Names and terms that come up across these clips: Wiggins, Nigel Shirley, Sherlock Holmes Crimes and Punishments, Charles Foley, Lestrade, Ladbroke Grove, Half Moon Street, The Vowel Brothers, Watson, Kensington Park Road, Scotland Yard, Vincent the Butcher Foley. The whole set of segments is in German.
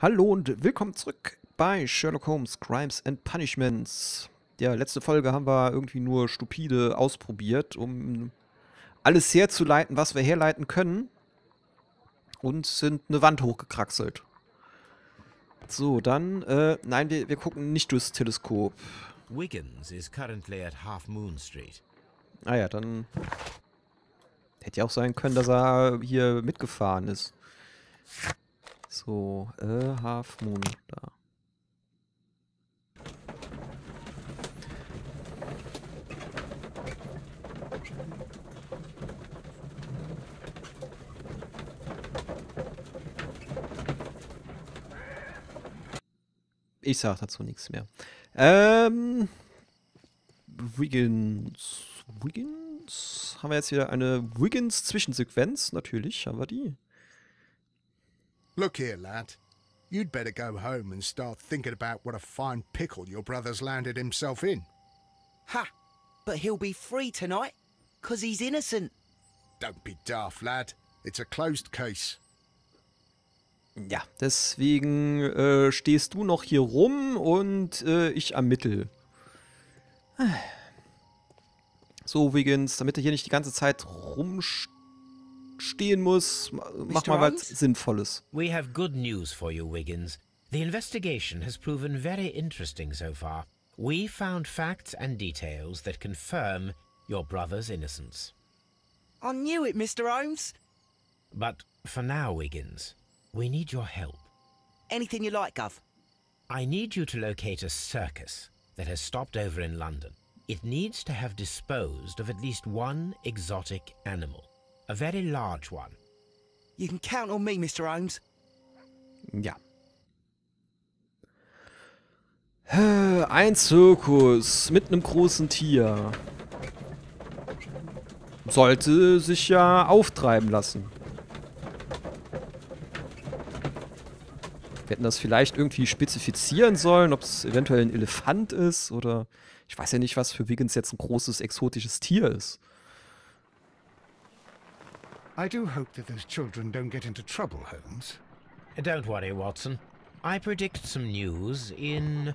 Hallo und willkommen zurück bei Sherlock Holmes Crimes and Punishments. Ja, letzte Folge haben wir irgendwie nur stupide ausprobiert, um alles herzuleiten, was wir herleiten können. Und sind eine Wand hochgekraxelt. So, dann, nein, wir gucken nicht durchs Teleskop. Wiggins is currently at Half Moon Street. Ah ja, dann hätte ja auch sein können, dass er hier mitgefahren ist. So, Half Moon, da. Ich sag dazu nichts mehr. Wiggins. Haben wir jetzt wieder eine Wiggins-Zwischensequenz? Natürlich haben wir die. Look here, lad. You'd better go home and start thinking about what a fine pickle your brother's landed himself in. Ha! But he'll be free tonight, cause he's innocent. Don't be daft, lad. It's a closed case. Ja, deswegen stehst du noch hier rum und ich ermittle. So, Wiggins, damit du hier nicht die ganze Zeit rumstehen musst, mach mal was Sinnvolles. We have good news for you, Wiggins. The investigation has proven very interesting so far. We found facts and details that confirm your brother's innocence. I knew it, Mr. Holmes. But for now, Wiggins, we need your help. Anything you like, Gov. I need you to locate a circus that has stopped over in London. It needs to have disposed of at least one exotic animal. A very large one. You can count on me, Mr. Holmes. Ja. Ein Zirkus mit einem großen Tier. Sollte sich ja auftreiben lassen. Wir hätten das vielleicht irgendwie spezifizieren sollen, ob es eventuell ein Elefant ist oder... Ich weiß ja nicht, was für Wiggins jetzt ein großes, exotisches Tier ist. I do hope that those children don't get into trouble, Holmes. Don't worry, Watson. I predict some news in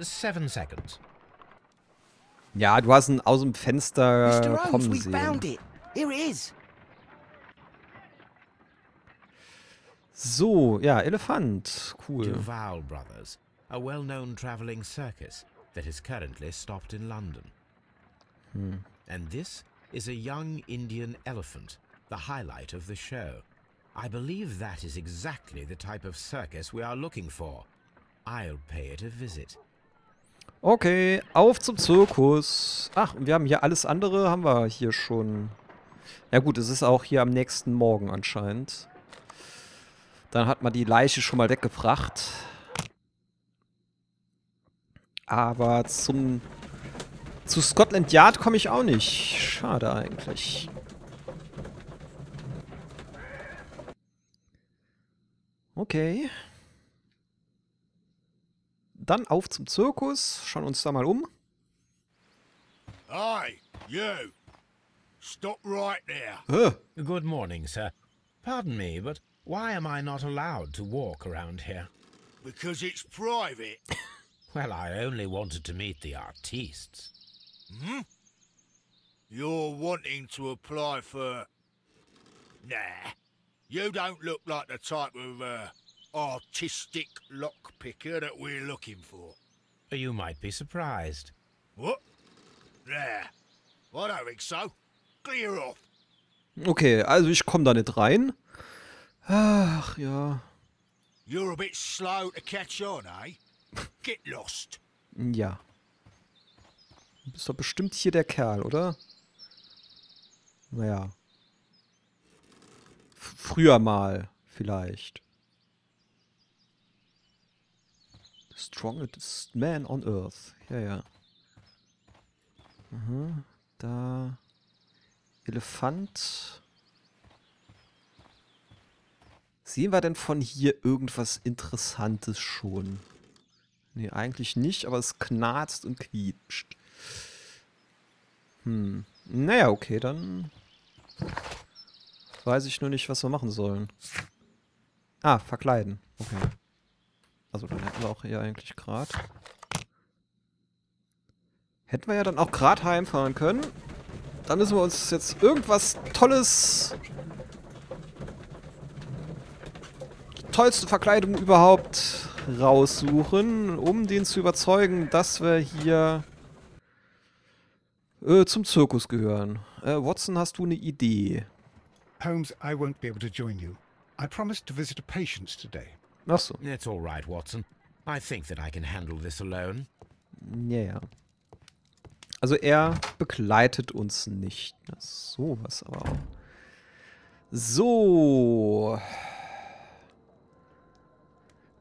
7 seconds. Ja, du hast ihn aus dem Fenster kommen sehen. Mr. Holmes, we found it. Here it is. So, ja, Elefant. Cool. The Vowel Brothers, a well-known traveling circus that is currently stopped in London. And this is a young Indian elephant, the highlight of the show. I believe that is exactly the type of circus we are looking for. I'll pay it a visit. Okay, auf zum Zirkus. Ach, und wir haben hier alles andere, haben wir hier schon. Ja gut, es ist auch hier am nächsten Morgen anscheinend. Dann hat man die Leiche schon mal weggebracht. Aber zu Scotland Yard komme ich auch nicht. Schade eigentlich. Okay. Dann auf zum Zirkus. Schauen uns da mal um. Hey, you. Stop right there. Good morning, sir. Pardon me, but why am I not allowed to walk around here? Because it's private. Well, I only wanted to meet the artistes. Hmm? You're wanting to apply for... Nah. You don't look like the type of artistic lockpicker that we're looking for. You might be surprised. What? Nah. I don't think so. Clear off. Okay, also ich komme da nicht rein. Ach ja. You're a bit slow to catch on, eh? Get lost. Ja. Du bist doch bestimmt hier der Kerl, oder? Naja. Früher mal, vielleicht. The strongest man on earth. Ja, ja. Mhm. Da. Elefant. Sehen wir denn von hier irgendwas Interessantes schon? Nee, eigentlich nicht, aber es knarzt und quietscht. Naja, okay, dann weiß ich nur nicht, was wir machen sollen. Ah, verkleiden. Okay. Also dann hätten wir auch hier eigentlich grad. Hätten wir ja dann auch grad heimfahren können. Dann müssen wir uns jetzt irgendwas Tolles... Die tollste Verkleidung überhaupt raussuchen, um den zu überzeugen, dass wir hier... zum Zirkus gehören. Watson, hast du eine Idee? Holmes, I won't be able to join you. I promised to visit a patient today. Ach so. It's all right, Watson. I think that I can handle this alone. Ja, ja. Also er begleitet uns nicht. Na, sowas aber auch. So.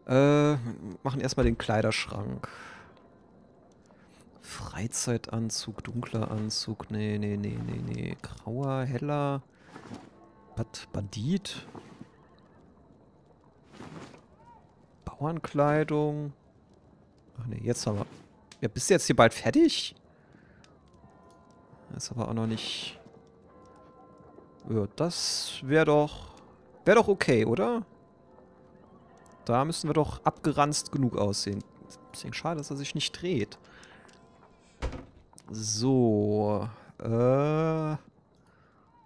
Machen erstmal den Kleiderschrank. Freizeitanzug, dunkler Anzug, nee. Grauer, heller, Bandit. Bauernkleidung. Ach nee, jetzt haben wir... Ja, bist du jetzt hier bald fertig? Ist aber auch noch nicht... Ja, das wäre doch... Wäre doch okay, oder? Da müssen wir doch abgeranzt genug aussehen. Ist ein bisschen schade, dass er sich nicht dreht. So, haben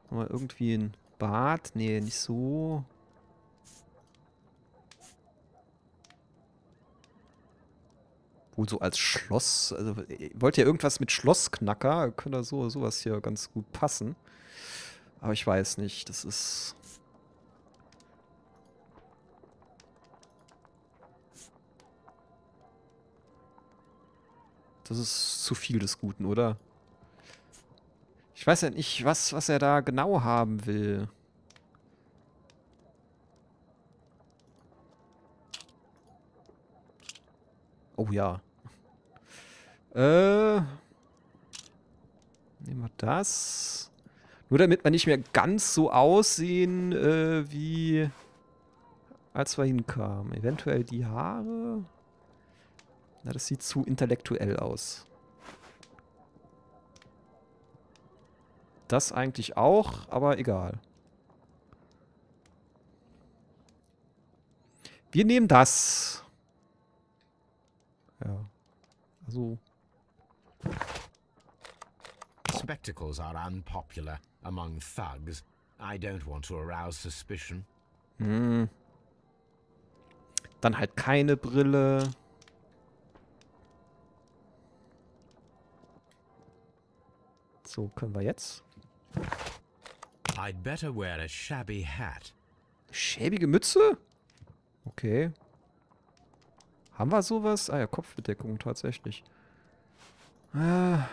wir irgendwie ein Bad? Nee, nicht so. Wohl so als Schloss. Also, wollt ihr irgendwas mit Schlossknacker? Könnte da so, sowas hier ganz gut passen. Aber ich weiß nicht, das ist... Das ist zu viel des Guten, oder? Ich weiß ja nicht, was er da genau haben will. Oh ja. Nehmen wir das. Nur damit wir nicht mehr ganz so aussehen, wie als wir hinkamen. Eventuell die Haare... Na, das sieht zu intellektuell aus. Das eigentlich auch, aber egal. Wir nehmen das. Ja. Also. Spectacles are unpopular among thugs. I don't want to arouse suspicion. Hm. Dann halt keine Brille. So, können wir jetzt? I'd better wear a shabby hat. Schäbige Mütze? Okay. Haben wir sowas? Ah ja, Kopfbedeckung tatsächlich. Ah.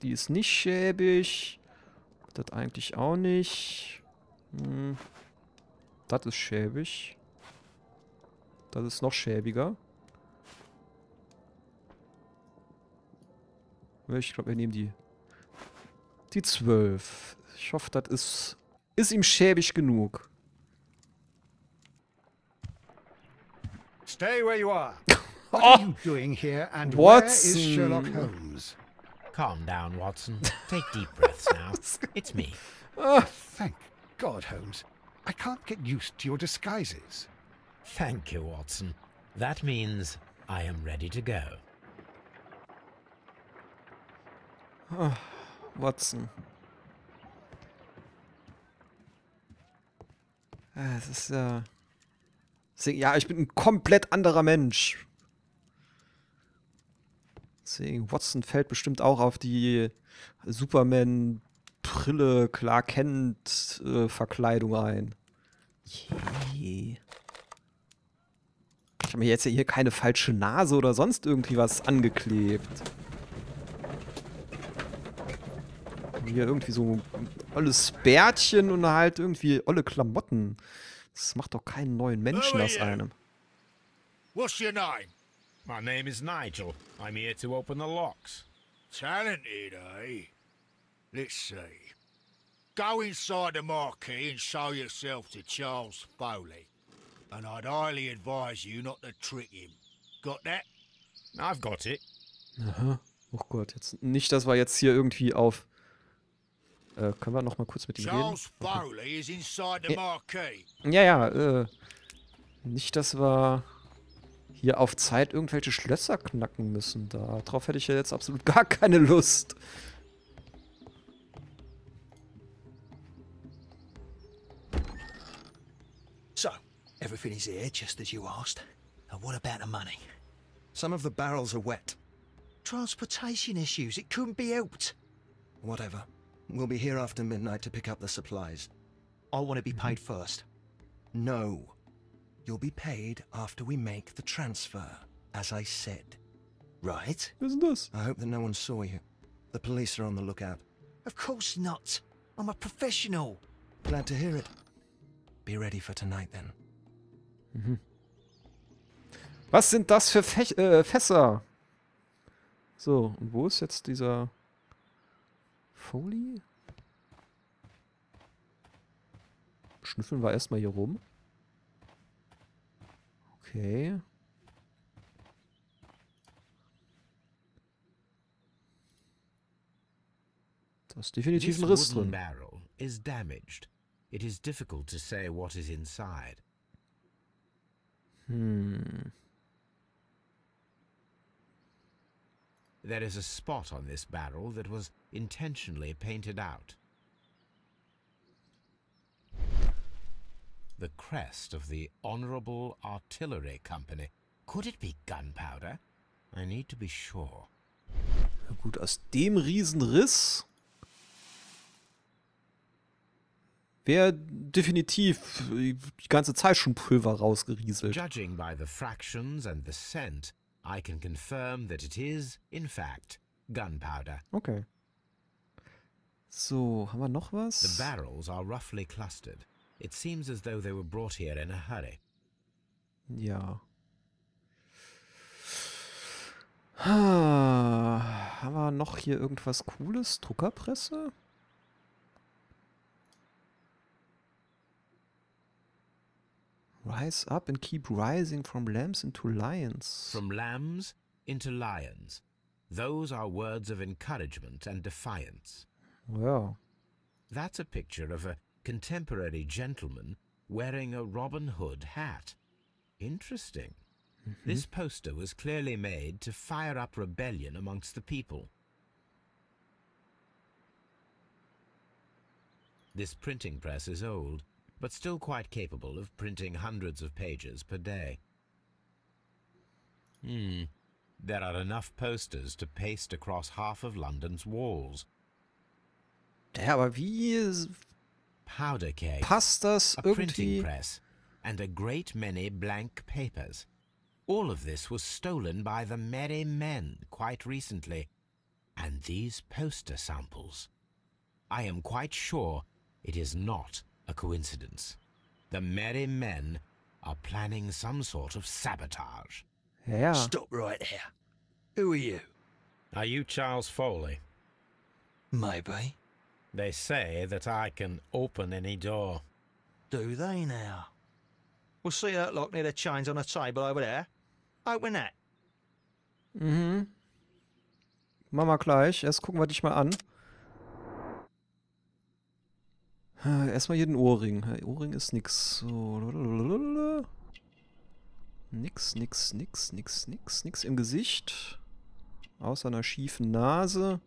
Die ist nicht schäbig. Das eigentlich auch nicht. Hm. Das ist schäbig. Das ist noch schäbiger. Ich glaube, wir nehmen die 12. Ich hoffe, das ist ihm schäbig genug. Stay where you are. What are you doing here and where is Sherlock Holmes? Calm down, Watson. Take deep breaths now. It's me. Thank God, Holmes. I can't get used to your disguises. Thank you, Watson. That means I am ready to go. Oh, Watson. Ja, es ist ja... Ja, ich bin ein komplett anderer Mensch. Deswegen, Watson fällt bestimmt auch auf die Superman-Brille, Clark Kent-Verkleidung ein. Yeah. Ich habe mir jetzt ja hier keine falsche Nase oder sonst irgendwie was angeklebt. Hier irgendwie so ein olles Bärtchen und halt irgendwie olle Klamotten. Das macht doch keinen neuen Menschen aus einem. What's your name? My name is Nigel. I'm here to open the locks. Talented, eh? Let's see. Go inside the marquee and show yourself to Charles Foley. And I'd highly advise you not to trick him. Got that? I've got it. Aha. Oh Gott, jetzt nicht, dass wir jetzt hier irgendwie auf... können wir noch mal kurz mit ihm reden? Okay. Ja, ja, Nicht, dass wir hier auf Zeit irgendwelche Schlösser knacken müssen. Darauf hätte ich ja jetzt absolut gar keine Lust. So, everything is here just as you asked. And what about the money? Some of the barrels are wet. Transportation issues, it couldn't be helped. Whatever. We'll be here after midnight to pick up the supplies. I want to be paid first. No. You'll be paid after we make the transfer, as I said. Right? Isn't this? I hope that no one saw you. The police are on the lookout. Of course not. I'm a professional. Glad to hear it. Be ready for tonight then. Mhm. Was sind das für Fässer? So, und wo ist jetzt dieser Foley? Schnüffeln wir erstmal hier rum. Okay. Da ist definitiv ein Riss drin. Barrel is damaged. It is difficult to say what is inside. Hmm. There is a spot on this barrel that was intentionally painted out. The crest of the Honorable Artillery Company. Could it be gunpowder? I need to be sure. Na gut, aus dem Riesenriss wäre definitiv die ganze Zeit schon Pulver rausgerieselt. Judging by the fractions and the scent, I can confirm that it is, in fact, gunpowder. Okay. So, haben wir noch was? The barrels are roughly clustered. It seems as though they were brought here in a hurry. Ja. Haben wir noch hier irgendwas Cooles? Druckerpresse? Rise up and keep rising from lambs into lions. From lambs into lions. Those are words of encouragement and defiance. Well. That's a picture of a contemporary gentleman wearing a Robin Hood hat. Interesting. Mm-hmm. This poster was clearly made to fire up rebellion amongst the people. This printing press is old, but still quite capable of printing hundreds of pages per day. Hmm. There are enough posters to paste across half of London's walls. Ja, aber wie powder keg, passt das a printing press, and a great many blank papers. All of this was stolen by the merry men quite recently. And these poster samples. I am quite sure it is not a coincidence. The merry men are planning some sort of sabotage. Yeah. Stop right there. Who are you? Are you Charles Foley? Maybe. They say that I can open any door. Do they now? We'll see that lock near the chains on a table over there. Open that. Mhm. Machen wir gleich. Erst gucken wir dich mal an. Erstmal hier den Ohrring. Ohrring ist nix. So. Nix im Gesicht. Außer einer schiefen Nase.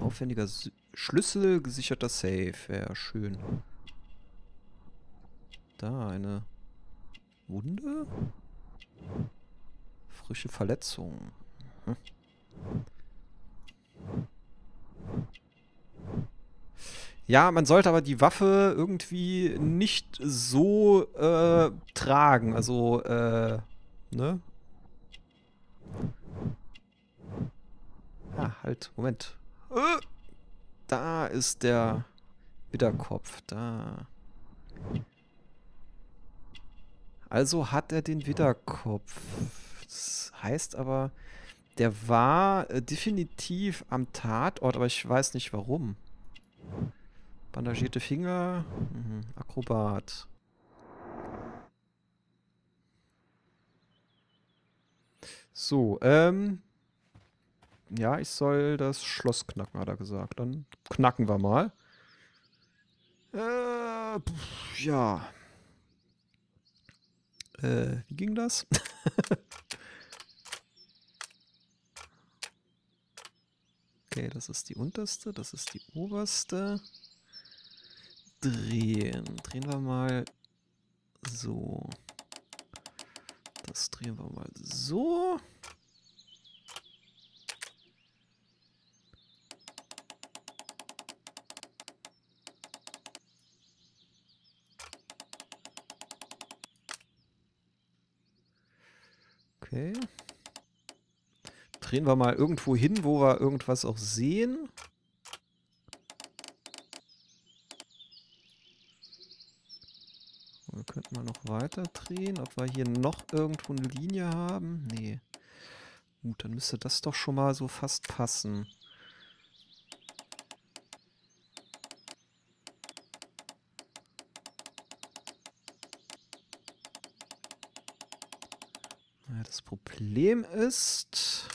Aufwendiger Schlüssel, gesicherter Safe. Ja, schön. Da, eine Wunde. Frische Verletzung. Hm. Ja, man sollte aber die Waffe irgendwie nicht so tragen, also ne? Ah, halt, Moment. Da ist der Widderkopf, da. Also hat er den Widderkopf. Das heißt aber, der war definitiv am Tatort, aber ich weiß nicht warum. Bandagierte Finger, Akrobat. So, ja, ich soll das Schloss knacken, hat er gesagt. Dann knacken wir mal. Ja. Wie ging das? Okay, das ist die unterste, das ist die oberste. Drehen. Drehen wir mal so. Das drehen wir mal so. Okay. Drehen wir mal irgendwo hin, wo wir irgendwas auch sehen. Oder könnten wir noch weiter drehen? Ob wir hier noch irgendwo eine Linie haben? Nee. Gut, dann müsste das doch schon mal so fast passen. Das Problem ist,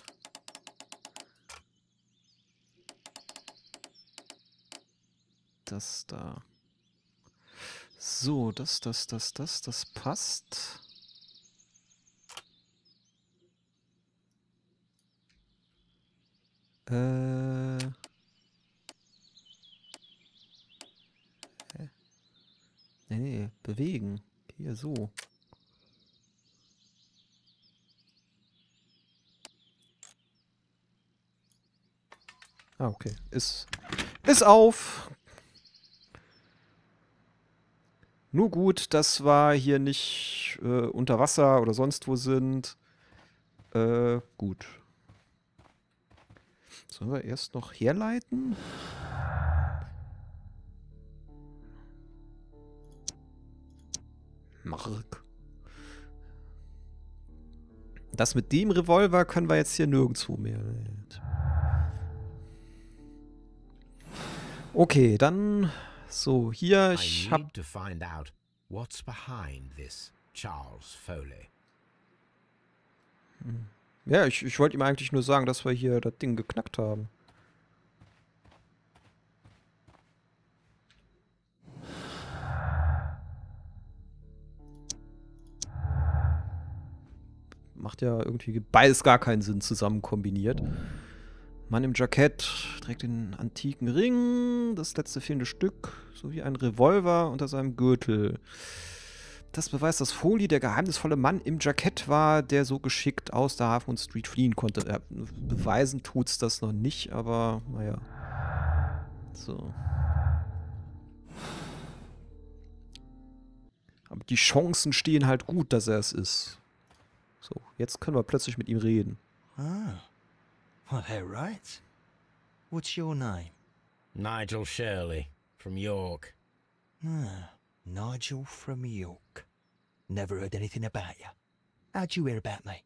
das da. So, das passt. Nee, bewegen. Hier so. Ah, okay. Ist auf! Nur gut, dass wir hier nicht unter Wasser oder sonst wo sind. Gut. Sollen wir erst noch herleiten? Mark. Das mit dem Revolver können wir jetzt hier nirgendwo mehr. Okay, dann so hier. Ich habe to find out what's behind this Charles Foley. Ja, ich wollte ihm eigentlich nur sagen, dass wir hier das Ding geknackt haben. Macht ja irgendwie beides gar keinen Sinn zusammen kombiniert. Mann im Jackett trägt den antiken Ring, das letzte fehlende Stück, sowie einen Revolver unter seinem Gürtel. Das beweist, dass Foley der geheimnisvolle Mann im Jackett war, der so geschickt aus der Half Moon Street fliehen konnte. Beweisen tut's das noch nicht, aber naja. So. Aber die Chancen stehen halt gut, dass er es ist. So, jetzt können wir plötzlich mit ihm reden. Ah. Well, hey, right. What's your name? Nigel Shirley, from York. Ah, Nigel from York. Never heard anything about you. How'd you hear about me?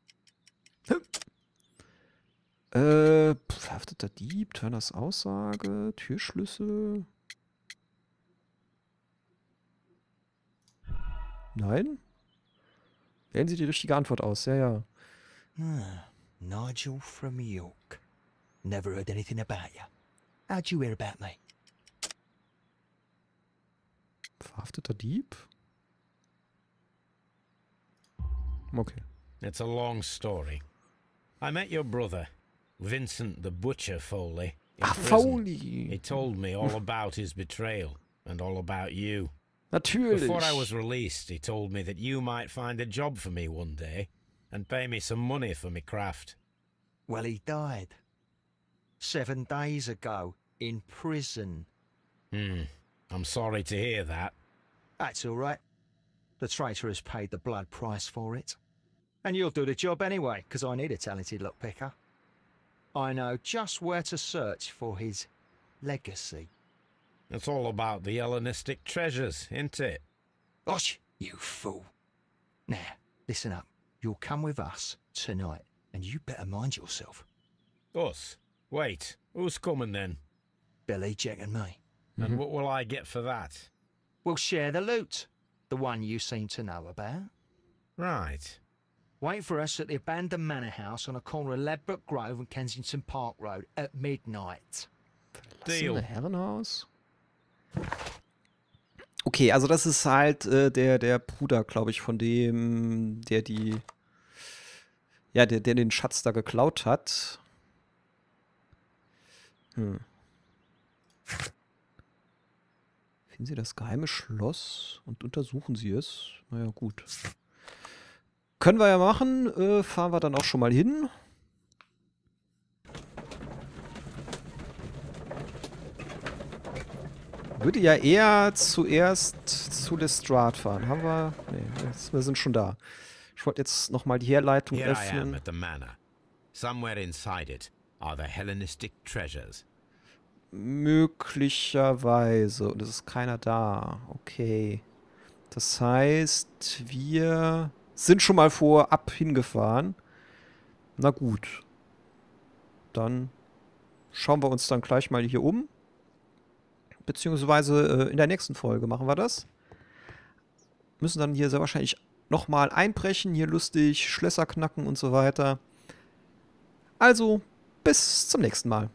Verhafteter Dieb, Turners Aussage, Türschlüssel. Nein? Wählen Sie die richtige Antwort aus, ja, ja. Ah. Nigel from York. Never heard anything about you. How'd you hear about me? Verhafteter Dieb? Okay. It's a long story. I met your brother, Vincent the Butcher Foley. Ah, Foley! He told me all about his betrayal and all about you. Naturally. Before I was released, he told me that you might find a job for me one day. And pay me some money for me craft. Well, he died 7 days ago in prison. I'm sorry to hear that. That's all right. The traitor has paid the blood price for it. And you'll do the job anyway, because I need a talented lock picker. I know just where to search for his legacy. It's all about the Hellenistic treasures, isn't it? Gosh, you fool. Now, listen up. You'll come with us tonight, and you better mind yourself. Us? Wait, who's coming then? Billy, Jack and me. And what will I get for that? We'll share the loot, the one you seem to know about. Right. Wait for us at the abandoned manor house on a corner of Ladbroke Grove and Kensington Park Road at midnight. Deal. In the Heaven House? Okay, also das ist halt der Bruder, glaube ich, von dem, der den Schatz da geklaut hat. Finden Sie das geheime Schloss und untersuchen Sie es? Naja, gut. Können wir ja machen. Fahren wir dann auch schon mal hin. Würde ja eher zuerst zu Lestrade fahren. Haben wir... Nee, wir sind schon da. Ich wollte jetzt nochmal die Herleitung öffnen. Möglicherweise. Und es ist keiner da. Okay. Das heißt, wir sind schon mal vorab hingefahren. Na gut. Dann schauen wir uns dann gleich mal hier um. Beziehungsweise in der nächsten Folge machen wir das. Müssen dann hier sehr wahrscheinlich nochmal einbrechen. Hier lustig, Schlösser knacken und so weiter. Also, bis zum nächsten Mal.